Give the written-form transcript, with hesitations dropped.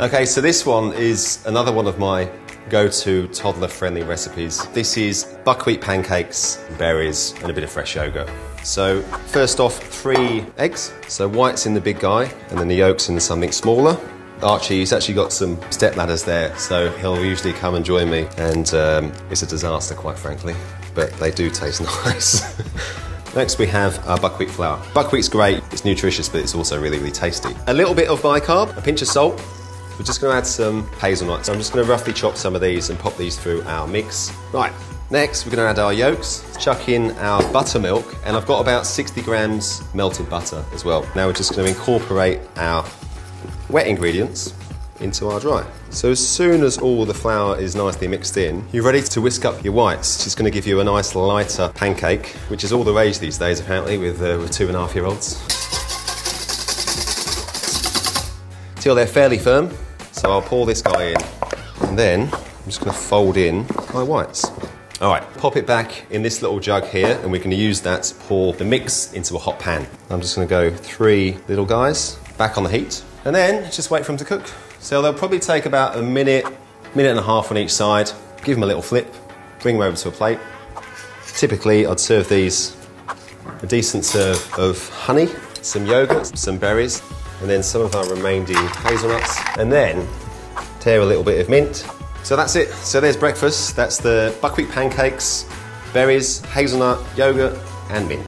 Okay, so this one is another one of my go-to toddler-friendly recipes. This is buckwheat pancakes, berries, and a bit of fresh yogurt. So first off, 3 eggs. So white's in the big guy, and then the yolk's in something smaller. Archie, he's actually got some step ladders there, so he'll usually come and join me, and it's a disaster, quite frankly, but they do taste nice. Next we have our buckwheat flour. Buckwheat's great, it's nutritious, but it's also really, really tasty. A little bit of bicarb, a pinch of salt. We're just gonna add some hazelnuts. So I'm just gonna roughly chop some of these and pop these through our mix. Right, next we're gonna add our yolks, chuck in our buttermilk, and I've got about 60 grams melted butter as well. Now we're just gonna incorporate our wet ingredients into our dry. So as soon as all the flour is nicely mixed in, you're ready to whisk up your whites. It's just gonna give you a nice lighter pancake, which is all the rage these days apparently with 2.5-year-olds. Till they're fairly firm. So I'll pour this guy in, and then I'm just gonna fold in my whites. All right, pop it back in this little jug here, and we're gonna use that to pour the mix into a hot pan. I'm just gonna go 3 little guys back on the heat, and then just wait for them to cook. So they'll probably take about a minute, minute and a half on each side. Give them a little flip, bring them over to a plate. Typically, I'd serve these a decent serve of honey, some yogurt, some berries, and then some of our remaining hazelnuts, and then tear a little bit of mint. So that's it. So there's breakfast. That's the buckwheat pancakes, berries, hazelnut, yogurt, and mint.